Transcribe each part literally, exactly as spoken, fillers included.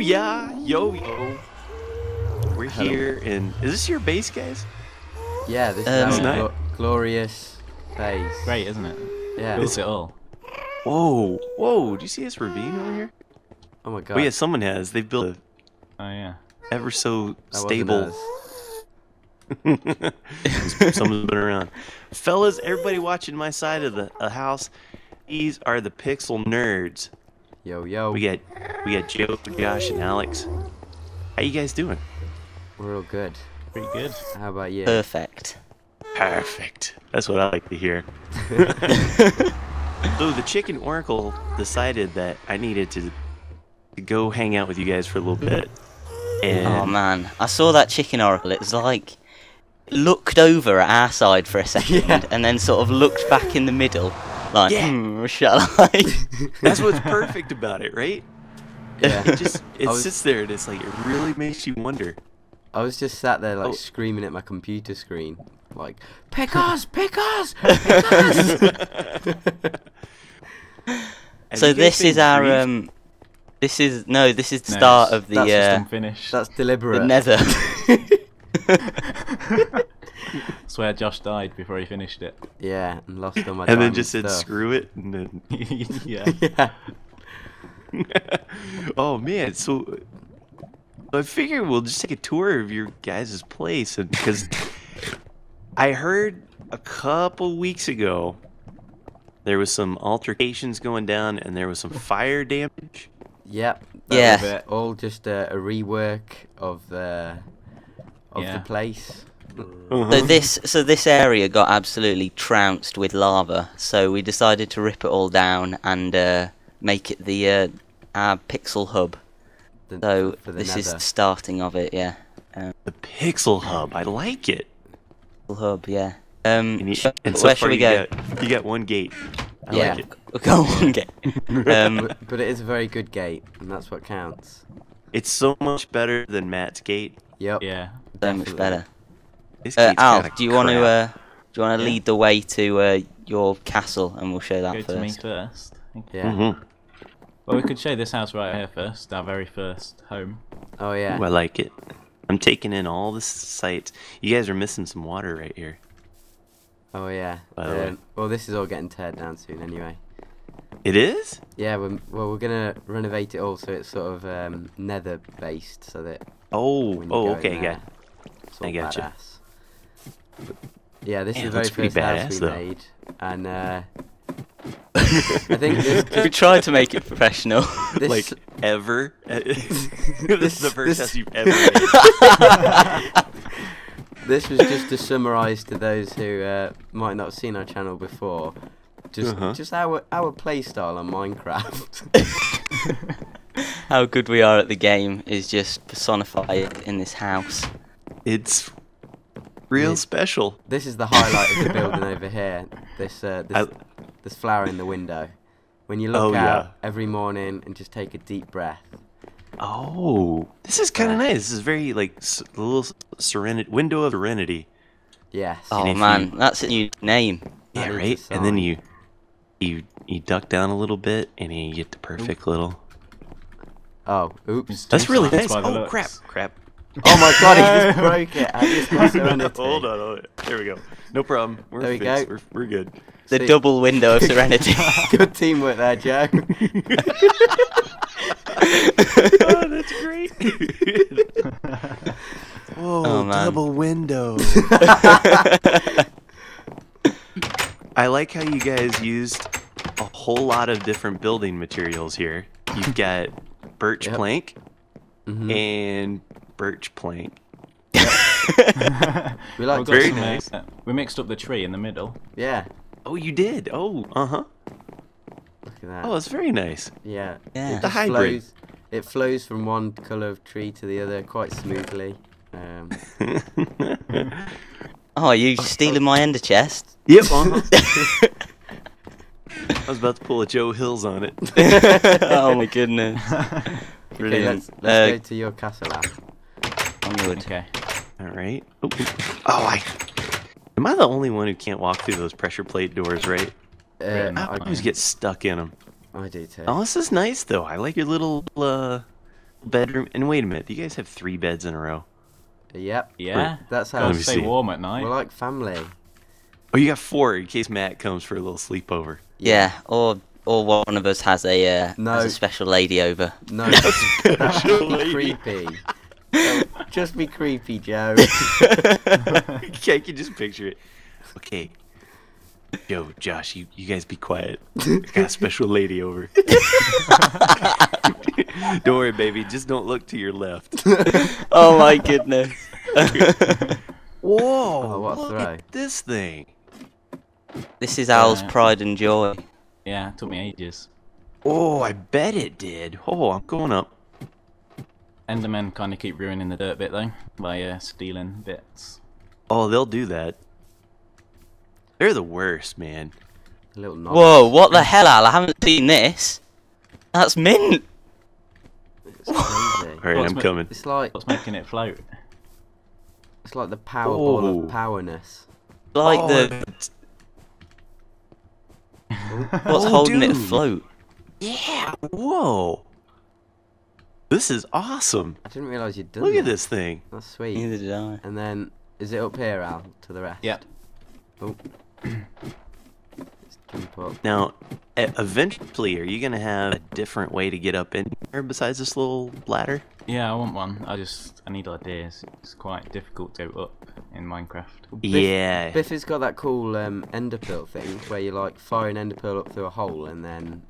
Yo, yeah, yo, yo. We're Hello. Here in. Is this your base, guys? Yeah, this um, is our gl glorious base. Great, isn't it? Yeah. It's it all. Whoa, whoa! Do you see this ravine over here? Oh my god. Oh yeah, someone has. They've built. A oh yeah. Ever so that stable. Someone's been around. Fellas, everybody watching my side of the uh, house, these are the Pixel Nerds. Yo, yo. We got, we got Joe, Josh, and Alex. How you guys doing? We're all good. Pretty good. How about you? Perfect. Perfect. That's what I like to hear. So the Chicken Oracle decided that I needed to, to go hang out with you guys for a little bit. And oh man, I saw that Chicken Oracle. It was like looked over at our side for a second, yeah. and then sort of looked back in the middle, like, yeah. hmm, shall I? That's what's perfect about it, right? Yeah. It just it was, sits there, and it's like it really makes you wonder. I was just sat there like oh. screaming at my computer screen, like, pick us, pick us, pick us. So this is our briefed? um. This is no. This is the no, start of the. That's uh, just unfinished. That's deliberate. The nether. Swear Josh died before he finished it. Yeah, and lost all my. And then just and said, "Screw it." And then... yeah. yeah. Oh man, so I figure we'll just take a tour of your guys' place, and because I heard a couple weeks ago there was some altercations going down, and there was some fire damage. Yep. Yeah. It. All just a, a rework of the of yeah. the place. Uh-huh. So this so this area got absolutely trounced with lava. So we decided to rip it all down and uh, make it the uh, our pixel hub. The, so the this nether. Is the starting of it. Yeah. Um, the pixel hub. I like it. Pixel hub. Yeah. Um. And you, so, and so where should we go? Got, you got one gate. I yeah, like it. Go on, gate. um, but, but it is a very good gate, and that's what counts. It's so much better than Matt's gate. Yep. Yeah. So definitely. Much better. This uh, Al, do you want to uh, do you want to yeah. lead the way to uh, your castle, and we'll show that go first. To me first. Yeah. Mm-hmm. Well, we could show this house right here first, our very first home. Oh yeah. Ooh, I like it. I'm taking in all the sights. You guys are missing some water right here. Oh yeah. Um, well, this is all getting teared down soon, anyway. It is? Yeah. We're, well, we're gonna renovate it all, so it's sort of um, nether based, so that. Oh. Oh. Okay. There, got I got gotcha. You. Yeah. This Man, is the very first house we though. Made, and uh, I think this. We tried to make it professional. This, like ever. this, this is the first this... house you've ever made. This was just to summarise to those who uh, might not have seen our channel before, just uh-huh. just our our playstyle on Minecraft. How good we are at the game is just personified in this house. It's real it's, special. This is the highlight of the building over here. This uh, this, I... this flower in the window. When you look oh, out yeah. every morning and just take a deep breath. Oh, this is kind of nice. This is very like a little serenity window of serenity. Yes. Oh man, you, that's a new name. Yeah, that right. And then you, you, you duck down a little bit, and you get the perfect Oop. Little. Oh, oops. That's really nice. Oh looks. crap, crap. Oh my god, I just broke it. I just got serenity. Hold on, hold on. There we go. No problem. We're there we fixed. Go. We're, we're good. The See. Double window of serenity. Good teamwork there, Joe. Oh, that's great. Whoa, oh, double window. I like how you guys used a whole lot of different building materials here. You've got birch yep. plank mm-hmm. and birch plank. We like very nice. Nice. We mixed up the tree in the middle. Yeah. Oh, you did? Oh, uh-huh. Look at that. Oh, it's very nice. Yeah. yeah. It's a hybrid. Flows, it flows from one colour of tree to the other quite smoothly. Um. Oh, are you stealing my ender chest? Yep. I was about to pull a Joe Hills on it. Oh my goodness. Okay, let's, let's uh, go to your castle app. Onward. Okay. Alright. Oh, I... Am I the only one who can't walk through those pressure plate doors, right? Uh, I always get stuck in them. I do too. Oh, this is nice though. I like your little uh, bedroom. And wait a minute, do you guys have three beds in a row? Yep. Yeah. Wait, that's how we stay warm at night. We're like family. Oh, you got four in case Matt comes for a little sleepover. Yeah, or or one of us has a uh, no. has a special lady over. No, that's creepy. Just be creepy, Joe. Okay, you can just picture it. Okay. Yo, Josh, you, you guys be quiet. I got a special lady over. Don't worry, baby. Just don't look to your left. Oh, my goodness. Whoa. Oh, what look throw. At this thing. This is Al's yeah. pride and joy. Yeah, it took me ages. Oh, I bet it did. Oh, I'm going up. Endermen kind of keep ruining the dirt bit, though, by uh, stealing bits. Oh, they'll do that. They're the worst, man. Little whoa, what the hell, Al? I haven't seen this. That's mint. It's crazy. Alright, I'm coming. It's like... What's making it float? It's like the powerball oh. of powerness. Like oh, the... What's oh, holding dude. It afloat? Yeah, whoa. This is awesome. I didn't realise you'd done Look that. At this thing. That's sweet. Neither did I. And then, is it up here, Al, to the rest? Yep. Oh. Let's jump up. Now, eventually, are you going to have a different way to get up in here besides this little ladder? Yeah, I want one. I just, I need ideas. It's quite difficult to go up in Minecraft. Biff, yeah. Biff has got that cool um, enderpearl thing where you like fire an enderpearl up through a hole and then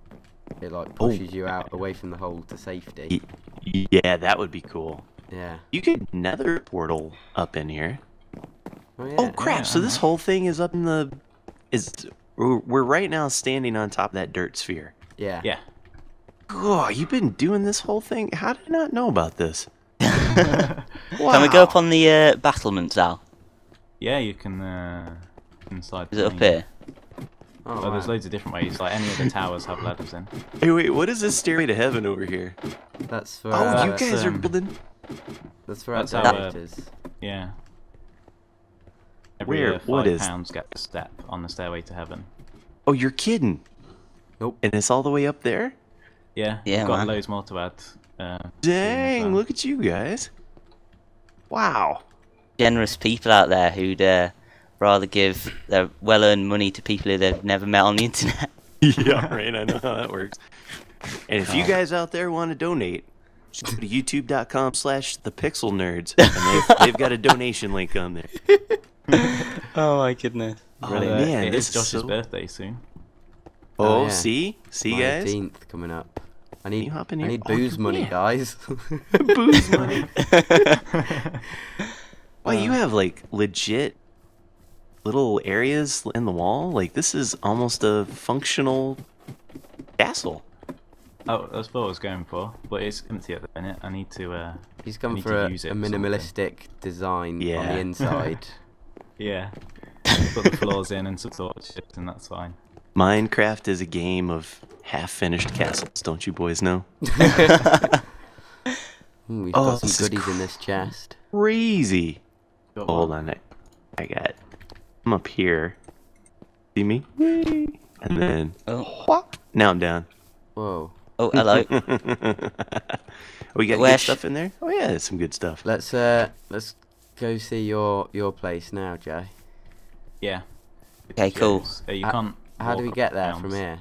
it like pushes oh. you out away from the hole to safety. Yeah, that would be cool. Yeah. You could nether portal up in here. Oh, yeah. Oh crap, yeah, so this whole thing is up in the... is we're, we're right now standing on top of that dirt sphere. Yeah. Yeah. Oh, you've been doing this whole thing? How did I not know about this? Wow. Can we go up on the uh, battlements, Al? Yeah, you can... Uh, inside. Is it up here? Oh, well, wow. There's loads of different ways, like any of the towers have ladders in. Hey, wait, what is this stairway to heaven over here? That's for... Oh, uh, you guys um, are building... That's for our directors. Yeah. Every Where? Uh, five what is? Pounds get a step on the stairway to heaven. Oh, you're kidding! Nope. And it's all the way up there? Yeah. Yeah. We've got man. Loads more to add. Uh, Dang! Look at you guys! Wow. Generous people out there who'd uh, rather give their well-earned money to people who they've never met on the internet. Yeah, right. I know how that works. And if oh. you guys out there want to donate, just go to YouTube dot com slash the Pixel Nerds, and they've, they've got a donation link on there. Oh my goodness! Oh really, man, it this is Josh's so... birthday soon. Oh, oh yeah. see, see, my guys. Eighteenth coming up. I need, I need booze oh, money, yeah. guys. Booze money. Wow, um, you have like legit little areas in the wall. Like this is almost a functional castle. Oh, that's what I was going for, but it's empty at the minute. I need to. Uh, He's going for a, a minimalistic design yeah. on the inside. Yeah, put the floors in and some sort of shit, and that's fine. Minecraft is a game of half-finished castles, don't you boys know? Ooh, we've oh, got some goodies in this chest. Crazy! Got Hold one. On, I, I got... I'm up here. See me? And then... Oh. Whop, now I'm down. Whoa. Oh, hello. We got Where? Good stuff in there? Oh yeah, there's some good stuff. Let's, uh, let's... go see your your place now, Jay. Yeah. Okay, cool. So you can't uh, how do we get there from here?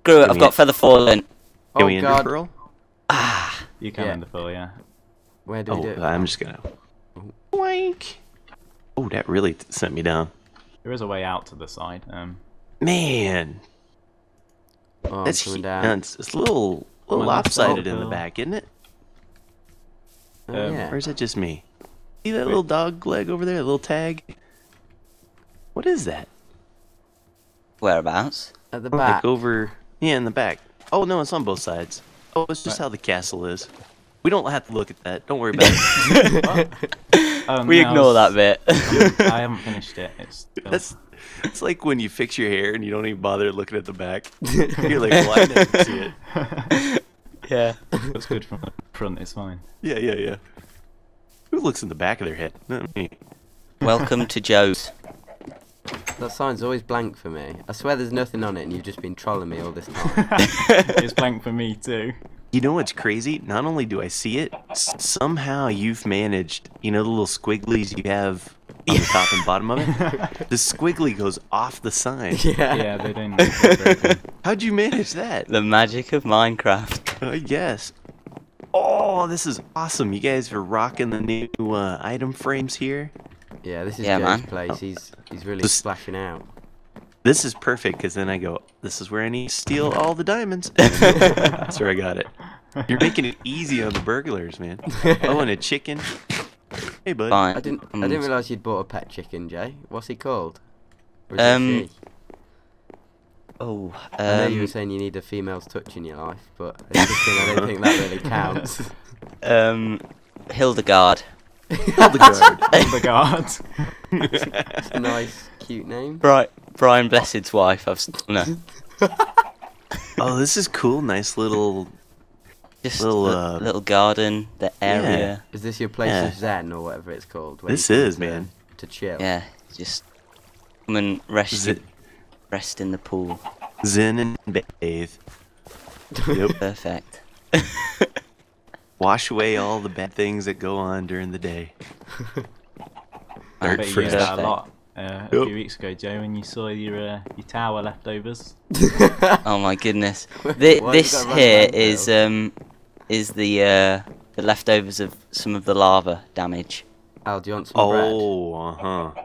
Screw it, I've got feather falling. Oh, can we God. Enderpearl? Ah, you can yeah. enderpearl, yeah. Where do oh, we do it? I'm just gonna. Boink. Oh, that really sent me down. There is a way out to the side. Um. Man. Oh, that's coming down. It's, it's a little, little well, lopsided in the back, isn't it? Oh, um, yeah. Or is it just me? See that little dog leg over there, a little tag? What is that? Whereabouts? At the back. Like over... Yeah, in the back. Oh, no, it's on both sides. Oh, it's just right. how the castle is. We don't have to look at that. Don't worry about it. um, we ignore was, that bit. I haven't finished it. It's still... That's, it's like when you fix your hair and you don't even bother looking at the back. You're like, well, I never see it. Yeah. That's good from the front. It's fine. Yeah, yeah, yeah. Who looks in the back of their head? Not me. Welcome to Joe's. That sign's always blank for me. I swear there's nothing on it and you've just been trolling me all this time. It's blank for me too. You know what's crazy? Not only do I see it, somehow you've managed, you know the little squigglies you have on the top and bottom of it? The squiggly goes off the sign. Yeah, yeah, they don't like that very good. How'd you manage that? The magic of Minecraft. I guess. Oh, this is awesome. You guys are rocking the new uh, item frames here. Yeah, this is yeah, Joe's place. Oh. He's, he's really so, splashing out. This is perfect, because then I go, this is where I need to steal all the diamonds. That's where I got it. You're making it easy on the burglars, man. Oh, and a chicken. Hey, bud. I didn't, I didn't realise you'd bought a pet chicken, Jay. What's he called? Um... Oh, um, I know you were saying you need a female's touch in your life, but I don't think that really counts. Um, Hildegard. Hildegard. Hildegard. That's a nice, cute name. Right. Brian Blessed's wife. I've no. Oh, this is cool. Nice little, just little uh, little garden. The area. Yeah. Is this your place yeah. of zen or whatever it's called? This is, man. To chill. Yeah, just come and rest. It? Rest in the pool. Zen and bathe. Yep. Perfect. Wash away all the bad things that go on during the day. I bet you use that a lot. Uh, a yep. few weeks ago, Joe, when you saw your uh, your tower leftovers. Oh my goodness! Th this here is um is the uh, the leftovers of some of the lava damage. Al, do you want some bread? Oh, uh huh.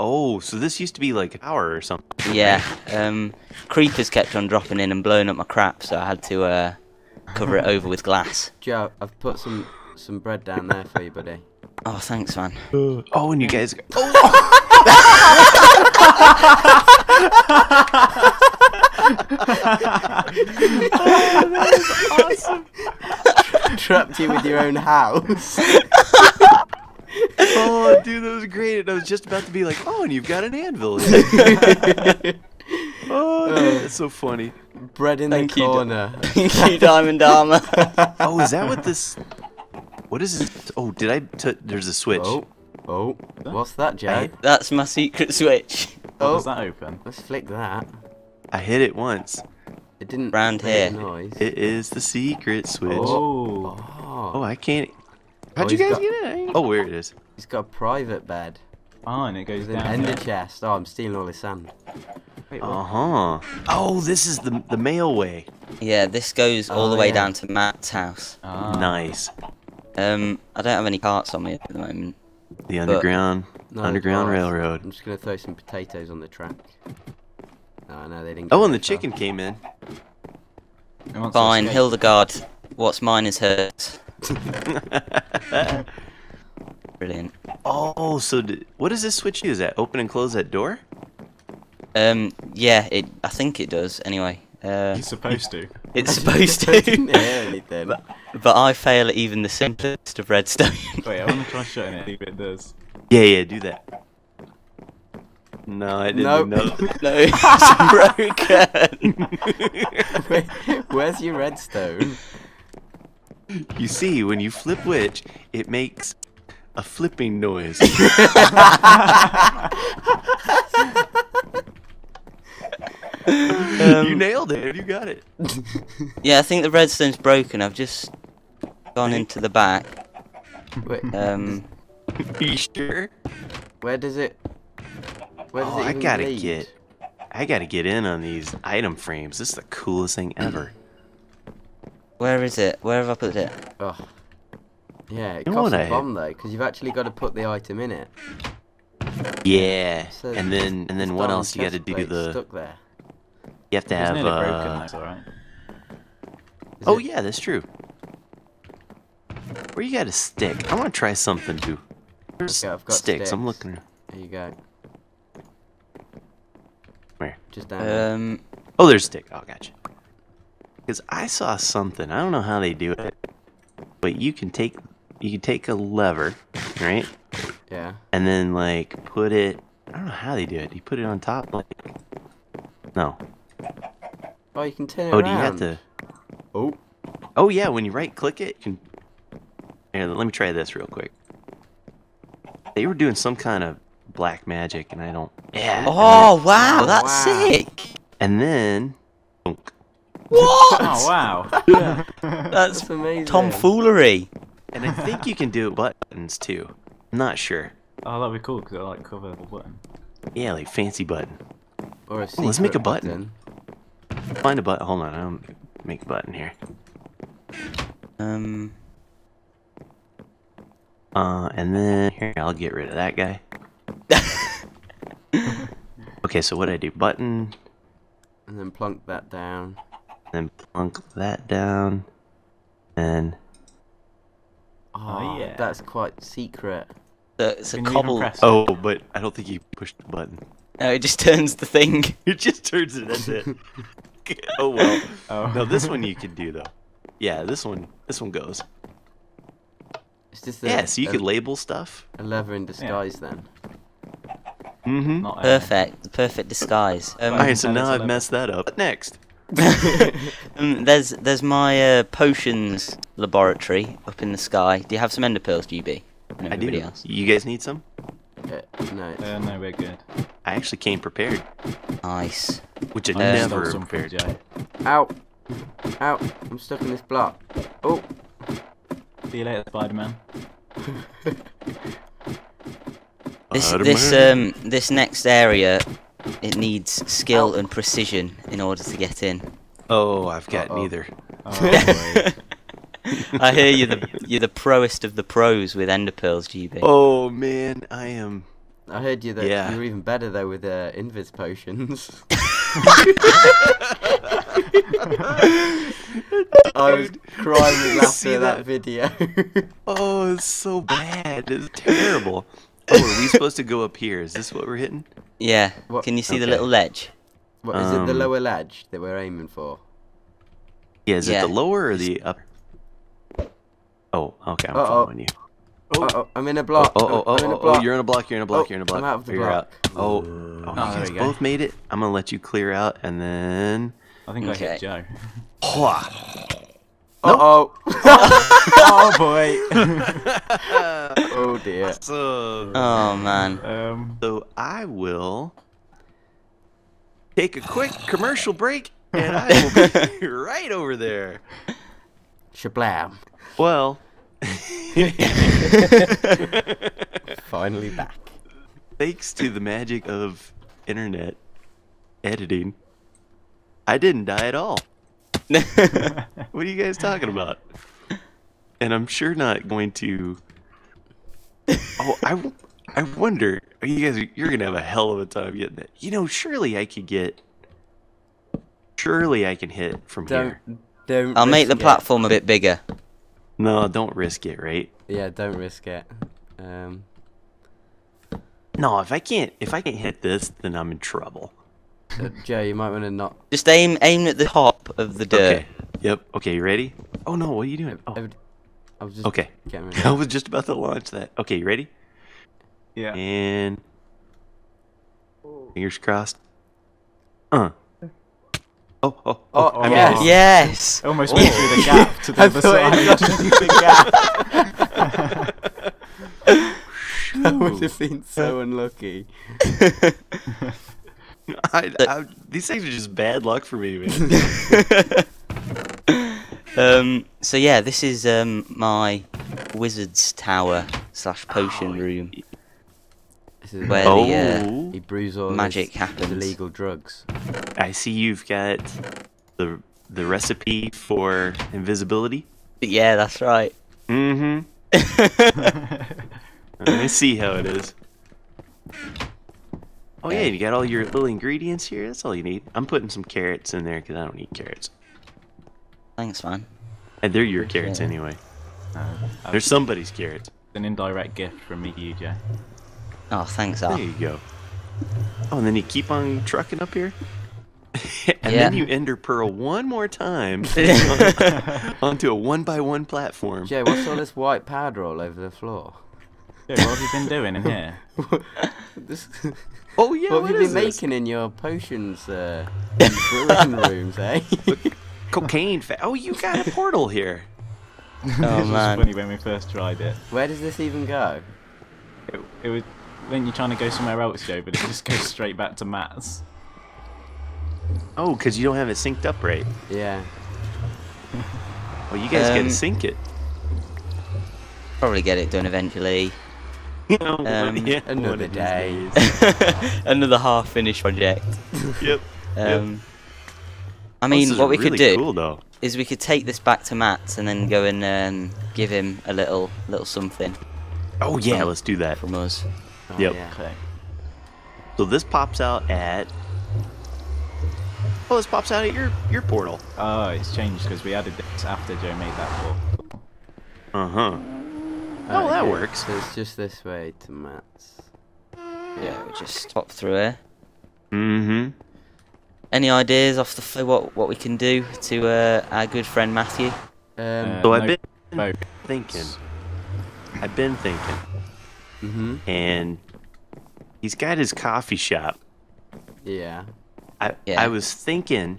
Oh, so this used to be like an hour or something. Yeah. Um, creepers kept on dropping in and blowing up my crap, so I had to uh cover it over with glass. Joe, I've put some some bread down there for you, buddy. Oh, thanks, man. Oh, and you guys... Oh, oh that was awesome. Trapped you with your own house. Oh, dude, that was great. And I was just about to be like, oh, and you've got an anvil. Oh, dude, that's so funny. Bread in Thank the corner. Thank you, Diamond Armor. Oh, is that what this... What is this? Oh, did I? T there's a switch. Oh, oh, what's that, Jay? That's my secret switch. Oh, does that open? Let's flick that. I hit it once. It didn't. Round here. Noise. It is the secret switch. Oh, oh, oh I can't. How'd oh, you guys got... get it? Oh, where it is? He's got a private bed. Oh, and it goes down. An ender chest. Oh, I'm stealing all his sand. Uh huh. Oh, this is the the mail way. Yeah, this goes all oh, the way yeah. down to Matt's house. Oh. Nice. Um, I don't have any carts on me at the moment. The underground, no, underground railroad. I'm just gonna throw some potatoes on the track. Oh no, they didn't. Oh, and the chicken came in. Fine, Hildegard. What's mine is hers. Brilliant. Oh, so d what does this switch do? Is that open and close that door? Um, yeah, it. I think it does. Anyway. Uh, it's supposed to. It's supposed to. anything. But, but I fail at even the simplest of redstone. Wait, I want to try shutting it. It does. Yeah, yeah, do that. No, I didn't. Nope. No, no, it's broken. Wait, where's your redstone? You see, when you flip which, it makes a flipping noise. Um, you nailed it. You got it. Yeah, I think the redstone's broken. I've just gone into the back. Wait. Um. Are you sure? Where does it? Where does oh, it I gotta lead? get. I gotta get in on these item frames. This is the coolest thing ever. Where is it? Where have I put it? Oh. Yeah, it you costs a bomb though, because you've actually got to put the item in it. Yeah. So and then and then what else you got to do? The stuck there. You have to have. Isn't it broken? That's all right. Oh yeah, that's true. Where you got a stick? I want to try something too. Okay, I've got sticks. Sticks. I'm looking. There you go. Where? Just down. Um. There. Oh, there's a stick. Oh, gotcha. Because I saw something. I don't know how they do it, but you can take you can take a lever, right? Yeah. And then like put it. I don't know how they do it. You put it on top like. No. Oh, you can turn it oh, around. Oh, do you have to... Oh. Oh, yeah, when you right-click it, you can... Here, let me try this real quick. They were doing some kind of black magic, and I don't... Yeah. Oh, wow, that's wow. sick! And then... What? Oh wow! Yeah, that's amazing. Tomfoolery. And I think you can do buttons too. I'm not sure. Oh, that'd be cool because I like cover the button. Yeah, like fancy button. Or a oh, let's make a button. button. Find a button. Hold on, I'll make a button here. Um. Uh, and then here I'll get rid of that guy. Okay, so what I do? Button. And then plunk that down. Then plunk that down. And. Oh, oh yeah. That's quite secret. Uh, it's can a cobble. Oh, but I don't think you pushed the button. No, it just turns the thing. It just turns it. That's it. Oh well. Oh. No, this one you can do though. Yeah, this one. This one goes. It's just a, yeah, so you a, could label stuff. A lever in disguise yeah. then. Mm-hmm. Not perfect. The perfect disguise. Um, Alright, so now I've messed that up. What next? um, there's there's my uh, potions laboratory up in the sky. Do you have some ender pearls, G B? And I do. Else? You guys need some? Yeah, no. Uh, no, we're good. I actually came prepared. Nice. Which I, I never prepared. Yet. Ow. Ow. I'm stuck in this block. Oh. See you later, Spider-Man. This this um this next area, it needs skill and precision in order to get in. Oh, I've got Uh-oh. neither. Oh, I hear you're the you're the proest of the pros with ender pearls, G B. Oh man, I am. I heard you that yeah. you were even better though with uh, invis potions. I was crying with laughter at that video. Oh, it's so bad. It's terrible. Oh, are we supposed to go up here? Is this what we're hitting? Yeah. What? Can you see okay. the little ledge? What is um, it? The lower ledge that we're aiming for? Yeah. Is yeah. it the lower or the upper? Oh, okay. I'm uh -oh. following you. Uh oh, I'm in a block. Oh, oh, oh, I'm in a block. oh, you're in a block. You're in a block. Oh, you're in a block. I'm out of the you're block. Out. Oh, oh, oh you guys go. both made it. I'm gonna let you clear out, and then I think okay. I hit Joe. Uh oh. Oh boy. Oh dear. So, oh man. Um, so I will take a quick commercial break and I will be right over there. Shablam. Well. Finally back. Thanks to the magic of internet editing, I didn't die at all. What are you guys talking about? And I'm sure not going to. Oh, I, I wonder. You guys, you're gonna have a hell of a time getting it. You know, surely I could get. Surely I can hit from don't, here. Don't. I'll make the platform it. a bit bigger. No, don't risk it, right? Yeah, don't risk it. Um. No, if I can't, if I can't hit this, then I'm in trouble. Uh, Joe, you might want to not. Just aim, aim at the top of the dirt. Okay. Yep. Okay, you ready? Oh no, what are you doing? Oh. I, would, I was just. Okay. I was just about to launch that. Okay, you ready? Yeah. And fingers crossed. Uh. Oh, oh, oh, oh yes. Mean, yes! I almost went through the gap to the other side. I thought it That would have been so unlucky. I, I, these things are just bad luck for me, man. um, so yeah, this is um, my wizard's tower slash potion oh, room. This is where oh. the uh, he brews all magic his happens. Illegal drugs. I see you've got the the recipe for invisibility. Yeah, that's right. Mm-hmm. I see how it is. Oh yeah, you got all your little ingredients here. That's all you need. I'm putting some carrots in there because I don't eat carrots. Thanks, man. And they're your carrots yeah. anyway. Uh, they're somebody's carrots. An indirect gift from me to you, Jay. Oh, thanks, Al. There you go. Oh, and then you keep on trucking up here, and yeah. then you ender pearl one more time on, onto a one by one platform. Jay, what's all this white powder all over the floor? Yeah, what have you been doing in here? This... Oh yeah, what, what have you been this? making in your potions uh, brewing rooms, eh? Cocaine. Fa oh, you got a portal here. Oh this man, was funny when we first tried it. Where does this even go? It, it was when you're trying to go somewhere else, Joe, but it just goes straight back to Matt's. Oh, because you don't have it synced up right. Yeah. Well, you guys um, can sync it. Probably get it done eventually. You know, um, yeah, another day. Another half-finished project. Yep. Um, yep. I mean, well, what we really could do cool, is we could take this back to Matt's and then go and um, give him a little little something. Oh yeah, from, let's do that from us. Oh, yep. Yeah. Okay. So this pops out at. Oh, this pops out at your your portal. Oh, it's changed because we added this after Joe made that portal. Uh huh. Oh, that okay. works. So it's just this way to Matt's. Yeah, we just pop through here. Mm hmm. Any ideas off the floor what what we can do to uh, our good friend Matthew? Um, so I've no, been thinking. I've been thinking. Mm-hmm. And he's got his coffee shop. Yeah. I yeah. I was thinking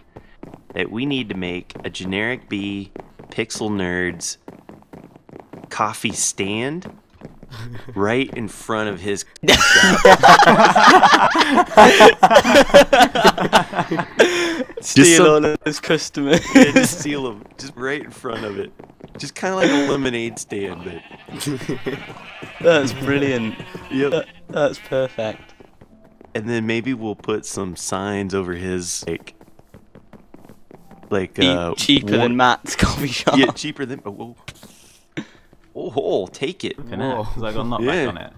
that we need to make a Generikb Pixel Nerds coffee stand. Right in front of his. Steal all of his customers. Yeah, just steal them. Just right in front of it. Just kind of like a lemonade stand, but. That's brilliant. Yep. That, that's perfect. And then maybe we'll put some signs over his like. Like uh, cheaper than Matt's coffee shop. Yeah, cheaper than. Oh, Oh, take it. Whoa. I got knocked yeah. back on it.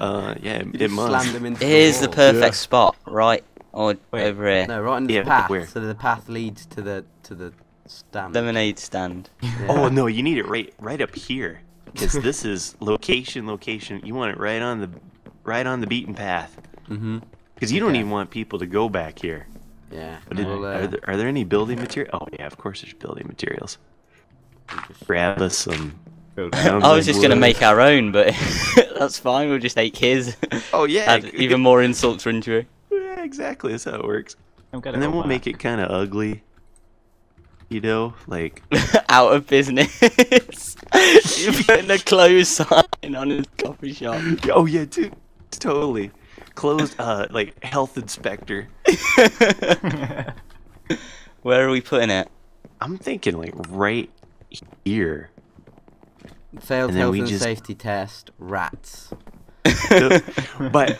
Uh, yeah, you it must. Them into Here's the, the perfect yeah. spot, right or Wait, over here. No, right on yeah, the path. Where? So the path leads to the to the stand. Lemonade stand. Yeah. Oh no, you need it right right up here because this is location location. You want it right on the right on the beaten path. Mm-hmm. Because you okay. don't even want people to go back here. Yeah. Did, well, uh, are, there, are there any building material? Oh yeah, of course there's building materials. Grab us some. I was just going to make our own, but that's fine. We'll just take his. Oh, yeah. Add even more insults for injury. Yeah, exactly. That's how it works. And then we'll back. make it kind of ugly. You know, like... Out of business. You're putting a closed sign on his coffee shop. Oh, yeah, dude. Totally. Closed, uh, like, health inspector. Where are we putting it? I'm thinking, like, right here. Failed health and just... safety test, rats. So, but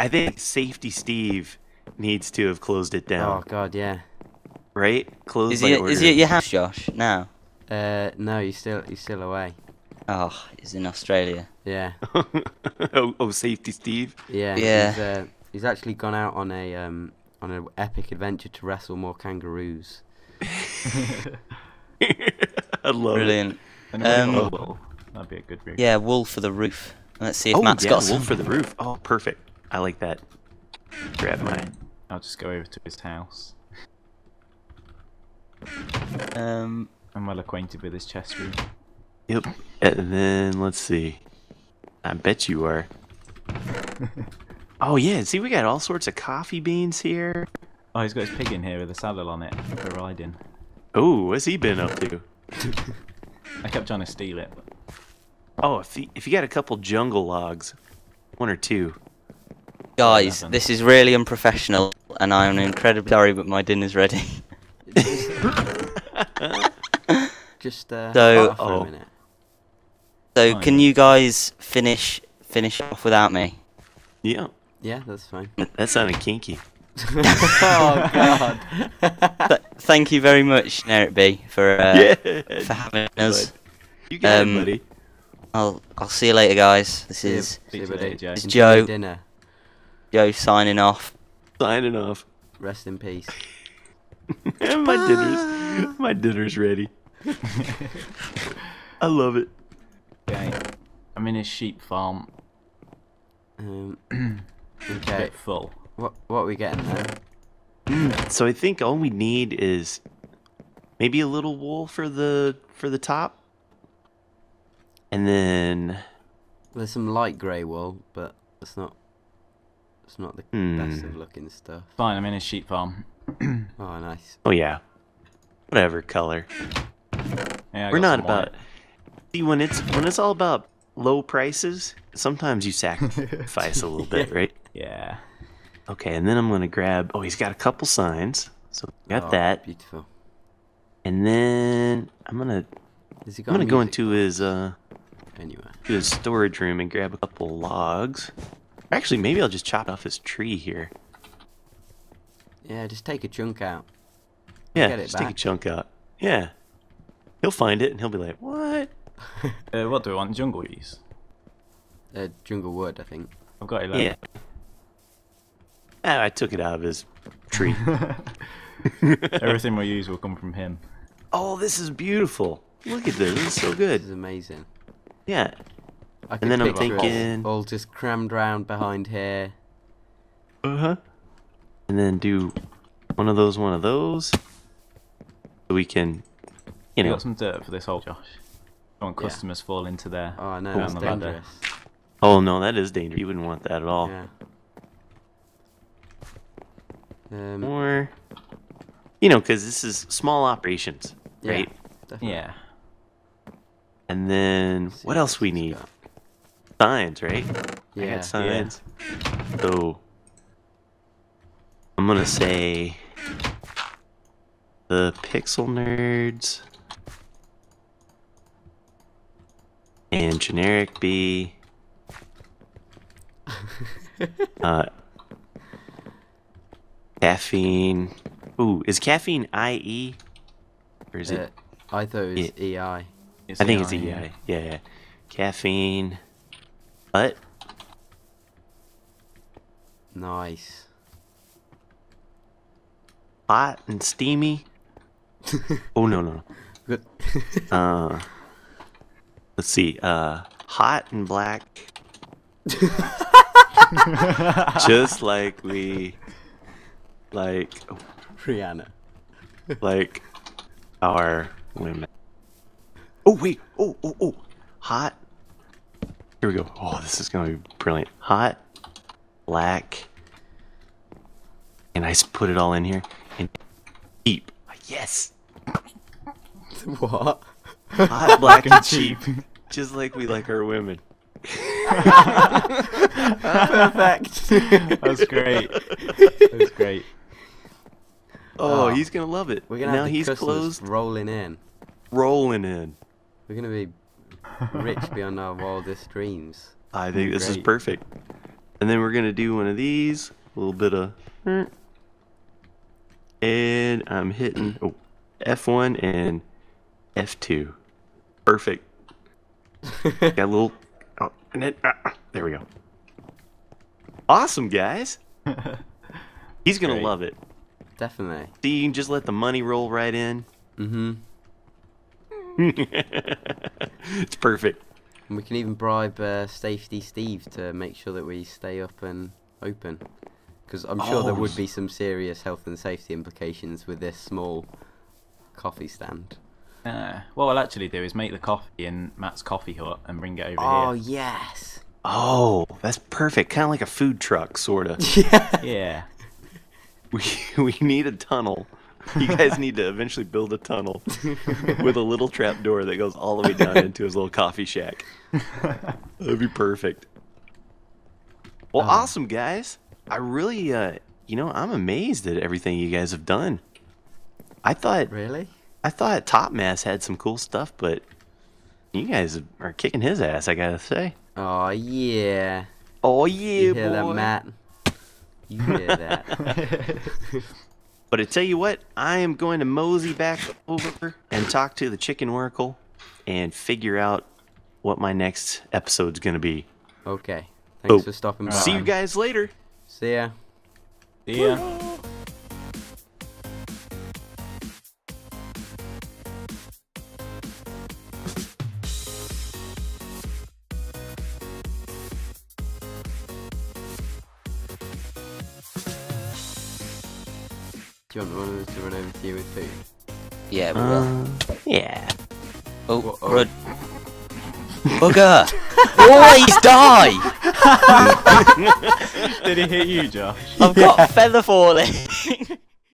I think Safety Steve needs to have closed it down. Oh, God, yeah. Right? Closed by order. Is he at your house, Josh, now? Uh, no, he's still, he's still away. Oh, he's in Australia. Yeah. oh, oh, Safety Steve? Yeah. Yeah. He's, uh, he's actually gone out on a um, on an epic adventure to wrestle more kangaroos. I love Brilliant. it. Um, oh, that'd be a good rig. Yeah, wool for the roof. Let's see if oh, Matt's yeah, got some. wool for the roof. Oh, perfect. I like that. Grab mine. I'll just go over to his house. Um, I'm well acquainted with his chest room. Yep. And then let's see. I bet you are. Oh yeah. See, we got all sorts of coffee beans here. Oh, he's got his pig in here with a saddle on it for riding. Oh, what's he been up to? I kept trying to steal it. Oh, if you, if you got a couple jungle logs, one or two. Guys, this is really unprofessional, and I'm incredibly sorry, but my dinner's ready. Just uh, so, for oh. a minute. So, oh, can yeah. you guys finish finish off without me? Yeah. Yeah, that's fine. That sounded kinky. Oh God! Th thank you very much, Generikb, for uh, yeah. for having us. You get um, it, buddy. I'll I'll see you later, guys. This is yeah, buddy, Joe. It's Joe. Dinner. Joe signing off. Signing off. Rest in peace. my dinner's my dinner's ready. I love it. Okay, I'm in a sheep farm. Um, okay. A bit full. What, what are we getting there? Mm, so I think all we need is maybe a little wool for the for the top, and then there's some light grey wool, but it's not it's not the mm. best of looking stuff. Fine, I'm in a sheep farm. Oh, nice. Oh yeah, whatever color. Yeah, We're not about. White. See, when it's when it's all about low prices, sometimes you sacrifice a little bit, yeah. right? Yeah. Okay, and then I'm going to grab... Oh, he's got a couple signs. So got oh, that. Beautiful. And then I'm gonna Is he I'm gonna music? go into his uh anyway. to his storage room and grab a couple logs. Actually, maybe I'll just chop off his tree here. Yeah, just take a chunk out. Yeah, Get it just back. take a chunk out. Yeah, he'll find it and he'll be like, "What? uh, what do we want? Jungle yeast? Uh, jungle wood, I think. I've got eleven. Yeah. Oh, I took it out of his tree. Everything we use will come from him. Oh, this is beautiful. Look at this. This is so good. This is amazing. Yeah. I and then I'm thinking, all, all just crammed round behind here. Uh huh. And then do one of those, one of those. So we can, you know. You got some dirt for this hole, Josh. Don't want customers yeah. fall into there. Oh, no, that's dangerous. Oh, no, that is dangerous. You wouldn't want that at all. Yeah. Um, or, you know, because this is small operations, yeah, right? Definitely. Yeah. And then what else we need? Got. Signs, right? Yeah. I got signs. Yeah. So I'm gonna say the Pixel Nerds and Generikb. uh, Caffeine. Ooh, is caffeine I E? Or is uh, it? I thought it was it, E I. It's I think E I, it's E I. Yeah, yeah. yeah. Caffeine. What? Nice. Hot and steamy. oh, no, no, no. uh, let's see. Uh, hot and black. Just like we. Like oh, Rihanna, like our women. Oh wait! Oh oh oh! Hot. Here we go. Oh, this is gonna be brilliant. Hot, black, and I put it all in here. And cheap. Yes. What? Hot, black, and cheap. Just like we like our women. Perfect. That's great. That's great. Oh, oh, he's gonna love it. We're gonna now have the he's closed, rolling in, rolling in. We're gonna be rich beyond our wildest dreams. I think Great. this is perfect. And then we're gonna do one of these, a little bit of, and I'm hitting oh, F one and F two. Perfect. Got a little, oh, and then uh, there we go. Awesome, guys. He's gonna Great. love it. Definitely. See, you can just let the money roll right in. Mm-hmm. It's perfect. And we can even bribe uh, Safety Steve to make sure that we stay up and open. Because I'm sure oh. there would be some serious health and safety implications with this small coffee stand. Uh, what I'll actually do is make the coffee in Matt's coffee hut and bring it over oh, here. Oh, yes. Oh, that's perfect. Kind of like a food truck, sort of. Yeah. Yeah. We, we need a tunnel. You guys need to eventually build a tunnel with a little trap door that goes all the way down into his little coffee shack. That would be perfect. Well, um, awesome, guys. I really, uh, you know, I'm amazed at everything you guys have done. I thought... Really? I thought Topmass had some cool stuff, but you guys are kicking his ass, I gotta say. Oh yeah. Oh, yeah, you hear boy. that, Matt? You hear that. But I tell you what, I am going to mosey back over and talk to the Chicken Oracle and figure out what my next episode's going to be. Okay. Thanks so, for stopping by. See you guys later. See ya. See ya. Woo! Do you want one to run over to you with food? Yeah, we will. Uh, yeah. Oh, what, oh. run. Bugger! Always die! Did he hit you, Josh? I've yeah. got feather falling!